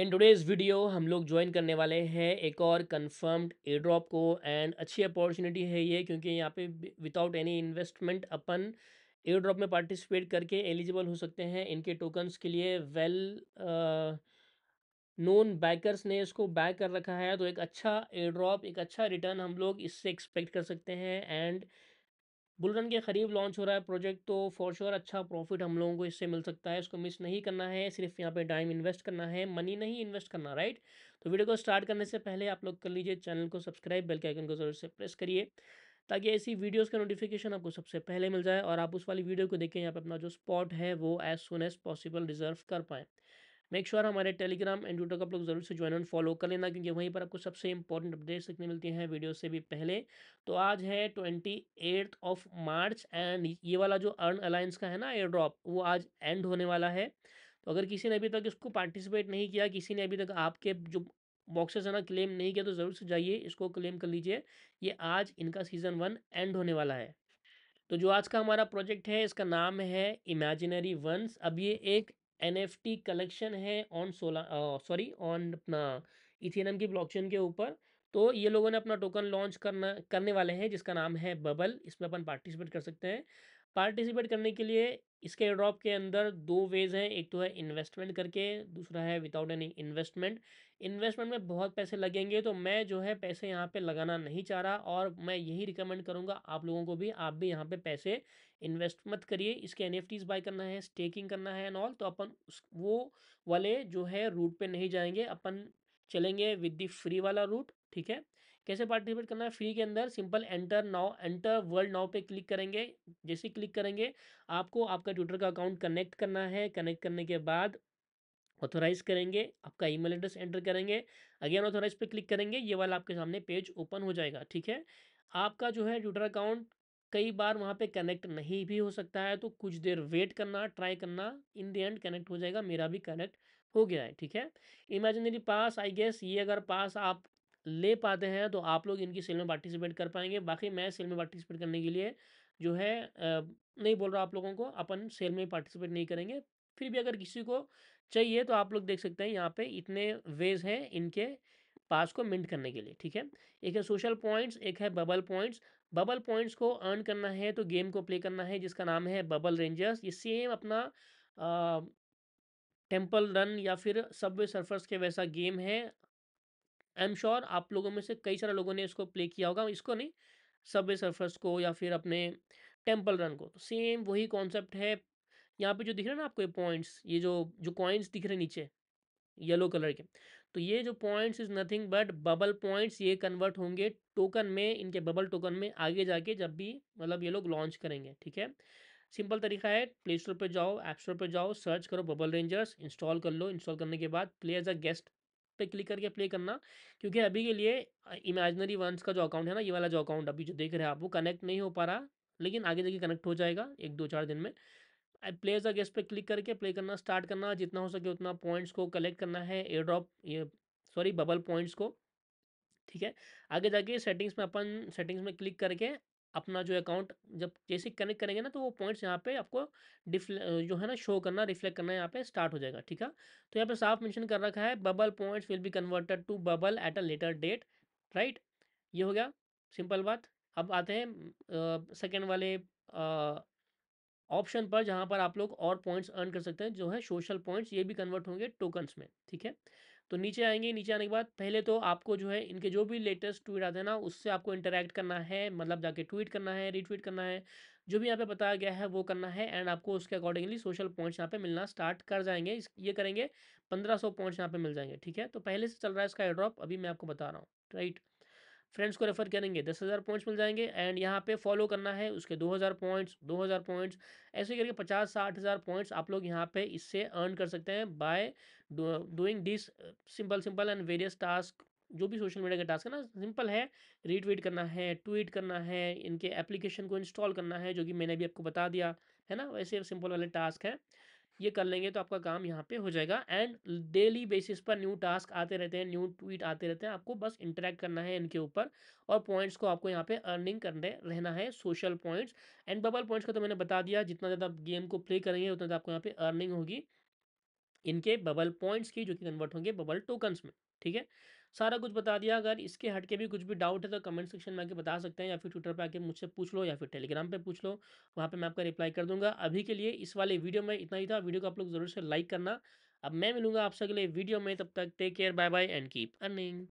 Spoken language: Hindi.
इन टुडेज़ वीडियो हम लोग ज्वाइन करने वाले हैं एक और कंफर्म्ड एयरड्रॉप को एंड अच्छी अपॉर्चुनिटी है ये, क्योंकि यहाँ पे विदाउट एनी इन्वेस्टमेंट अपन एयरड्रॉप में पार्टिसिपेट करके एलिजिबल हो सकते हैं इनके टोकन्स के लिए। वेल नोन बैकर्स ने इसको बैक कर रखा है, तो एक अच्छा एयरड्रॉप, एक अच्छा रिटर्न हम लोग इससे एक्सपेक्ट कर सकते हैं। एंड बुलरन के करीब लॉन्च हो रहा है प्रोजेक्ट, तो फॉर श्योर अच्छा प्रॉफिट हम लोगों को इससे मिल सकता है। इसको मिस नहीं करना है, सिर्फ यहाँ पे टाइम इन्वेस्ट करना है, मनी नहीं इन्वेस्ट करना, राइट। तो वीडियो को स्टार्ट करने से पहले आप लोग कर लीजिए चैनल को सब्सक्राइब, बेल के आइकन को जरूर से प्रेस करिए ताकि ऐसी वीडियोज़ का नोटिफिकेशन आपको सबसे पहले मिल जाए और आप उस वाली वीडियो को देखें यहाँ पर अपना जो स्पॉट है वो as soon as possible reserve कर पाएँ। मेक श्योर हमारे टेलीग्राम एंड ट्विटर को आप लोग जरूर से ज्वाइन और फॉलो कर लेना, क्योंकि वहीं पर आपको सबसे इंपॉर्टेंट अपडेट्स देखने मिलती हैं वीडियो से भी पहले। तो आज है 28 मार्च एंड ये वाला जो अर्न अलायंस का है ना एयर ड्रॉप, वो आज एंड होने वाला है। तो अगर किसी ने अभी तक इसको पार्टिसिपेट नहीं किया, किसी ने अभी तक आपके जो बॉक्सेस है ना क्लेम नहीं किया, तो ज़रूर से जाइए इसको क्लेम कर लीजिए। ये आज इनका सीज़न 1 एंड होने वाला है। तो जो आज का हमारा प्रोजेक्ट है इसका नाम है इमेजिनरी वंस। अब ये एक NFT कलेक्शन है ऑन अपना इथेरियम की ब्लॉकचेन के ऊपर। तो ये लोगों ने अपना टोकन लॉन्च करने वाले हैं जिसका नाम है बबल। इसमें अपन पार्टिसिपेट कर सकते हैं। पार्टिसिपेट करने के लिए इसके एयरड्रॉप के अंदर दो वेज हैं, एक तो है इन्वेस्टमेंट करके, दूसरा है विदाउट एनी इन्वेस्टमेंट। इन्वेस्टमेंट में बहुत पैसे लगेंगे, तो मैं जो है पैसे यहाँ पे लगाना नहीं चाह रहा और मैं यही रिकमेंड करूँगा आप लोगों को भी, आप भी यहाँ पे पैसे इन्वेस्ट मत करिए। इसके NFTs बाय करना है, स्टेकिंग करना है एंड ऑल, तो अपन वो वाले जो है रूट पर नहीं जाएंगे, अपन चलेंगे विद दी फ्री वाला रूट, ठीक है। कैसे पार्टिसिपेट करना है? फ्री के अंदर सिंपल एंटर वर्ल्ड नाउ पे क्लिक करेंगे। जैसे क्लिक करेंगे आपको आपका ट्विटर का अकाउंट कनेक्ट करना है। कनेक्ट करने के बाद ऑथोराइज करेंगे, आपका ईमेल एड्रेस एंटर करेंगे, अगेन ऑथोराइज पे क्लिक करेंगे, ये वाला आपके सामने पेज ओपन हो जाएगा, ठीक है। आपका जो है ट्विटर अकाउंट कई बार वहाँ पे कनेक्ट नहीं भी हो सकता है, तो कुछ देर वेट करना, ट्राई करना, इन द एंड कनेक्ट हो जाएगा। मेरा भी कनेक्ट हो गया है, ठीक है। इमेजिनरी पास आई गेस, ये अगर पास आप ले पाते हैं तो आप लोग इनकी सेल में पार्टिसिपेट कर पाएंगे। बाकी मैं सेल में पार्टिसिपेट करने के लिए जो है नहीं बोल रहा आप लोगों को, अपन सेल में पार्टिसिपेट नहीं करेंगे। फिर भी अगर किसी को चाहिए तो आप लोग देख सकते हैं यहाँ पे इतने वेज हैं इनके पास को मिंट करने के लिए, ठीक है। एक है सोशल पॉइंट्स, एक है बबल पॉइंट्स। बबल पॉइंट्स को अर्न करना है तो गेम को प्ले करना है जिसका नाम है बबल रेंजर्स। ये सेम अपना टेम्पल रन या फिर सबवे सर्फर्स के वैसा गेम है। आई एम श्योर आप लोगों में से कई सारे लोगों ने इसको प्ले किया होगा, इसको नहीं सबवे सर्फर्स को या फिर अपने टेम्पल रन को। तो सेम वही कॉन्सेप्ट है। यहाँ पे जो दिख रहा है ना आपको ये पॉइंट्स, ये जो कॉइन्स दिख रहे नीचे येलो कलर के, तो ये जो points is nothing but bubble points. ये कन्वर्ट होंगे टोकन में, इनके बबल टोकन में आगे जाके जब भी मतलब ये लोग लॉन्च करेंगे, ठीक है। सिंपल तरीका है, प्ले स्टोर पर जाओ, ऐप स्टोर पर जाओ, सर्च करो बबल रेंजर्स, इंस्टॉल कर लो। इंस्टॉल करने के बाद प्ले एज अ गेस्ट पे क्लिक करके प्ले करना, क्योंकि अभी के लिए इमेजिनरी वंस का जो अकाउंट है ना, ये वाला जो अकाउंट अभी जो देख रहे हैं आप, वो कनेक्ट नहीं हो पा रहा, लेकिन आगे जाके कनेक्ट हो जाएगा 1-2-4 दिन में। प्ले एज अ गेस्ट पे क्लिक करके प्ले करना स्टार्ट करना, जितना हो सके उतना पॉइंट्स को कलेक्ट करना है, एयरड्रॉप बबल पॉइंट्स को, ठीक है। आगे जाके सेटिंग्स में अपन सेटिंग्स में क्लिक करके अपना जो अकाउंट जब जैसे कनेक्ट करेंगे ना, तो वो पॉइंट्स यहाँ पे आपको जो है ना शो करना, रिफ्लेक्ट करना यहाँ पे स्टार्ट हो जाएगा, ठीक है। तो यहाँ पे साफ मेंशन कर रखा है bubble points will be converted to bubble at a later date, right. ये हो गया सिंपल बात। अब आते हैं सेकेंड वाले ऑप्शन पर, जहाँ पर आप लोग और पॉइंट्स अर्न कर सकते हैं, जो है सोशल पॉइंट्स। ये भी कन्वर्ट होंगे टोकन्स में, ठीक है। तो नीचे आएंगे, नीचे आने के बाद पहले तो आपको जो है इनके जो भी लेटेस्ट ट्वीट आते हैं ना, उससे आपको इंटरेक्ट करना है, मतलब जाके ट्वीट करना है, रीट्वीट करना है, जो भी यहाँ पे बताया गया है वो करना है एंड आपको उसके अकॉर्डिंगली सोशल पॉइंट्स यहाँ पे मिलना स्टार्ट कर जाएंगे। ये करेंगे 1500 पॉइंट्स यहाँ पे मिल जाएंगे, ठीक है। तो पहले से चल रहा है इसका एयरड्रॉप, अभी मैं आपको बता रहा हूँ, राइट। फ्रेंड्स को रेफर करेंगे 10,000 पॉइंट्स मिल जाएंगे एंड यहाँ पे फॉलो करना है, उसके 2,000 पॉइंट्स, 2,000 पॉइंट्स, ऐसे करके 50-60,000 पॉइंट्स आप लोग यहाँ पे इससे अर्न कर सकते हैं by doing this simple and various task. जो भी सोशल मीडिया के टास्क है ना, सिंपल है, रीट्वीट करना है, ट्वीट करना है, इनके एप्लीकेशन को इंस्टॉल करना है, जो कि मैंने भी आपको बता दिया है ना, वैसे सिंपल वाले टास्क हैं। ये कर लेंगे तो आपका काम यहाँ पे हो जाएगा एंड डेली बेसिस पर न्यू टास्क आते रहते हैं, न्यू ट्वीट आते रहते हैं, आपको बस इंटरेक्ट करना है इनके ऊपर और पॉइंट्स को आपको यहाँ पे अर्निंग करने रहना है। Social points and bubble points का तो मैंने बता दिया, जितना ज़्यादा गेम को प्ले करेंगे उतना ज़्यादा आपको यहाँ पे अर्निंग होगी। इनके बबल पॉइंट्स की, जो कि कन्वर्ट होंगे बबल टोकन्स में। ठीक है, सारा कुछ बता दिया। अगर इसके हटके भी कुछ भी डाउट है तो कमेंट सेक्शन में आके बता सकते हैं, या फिर ट्विटर पे आके मुझसे पूछ लो, या फिर टेलीग्राम पे पूछ लो, वहाँ पे मैं आपका रिप्लाई कर दूंगा। अभी के लिए इस वाले वीडियो में इतना ही था। वीडियो को आप लोग ज़रूर से लाइक करना। अब मैं मिलूंगा आपसे अगले वीडियो में, तब तक take care, bye bye and keep earning.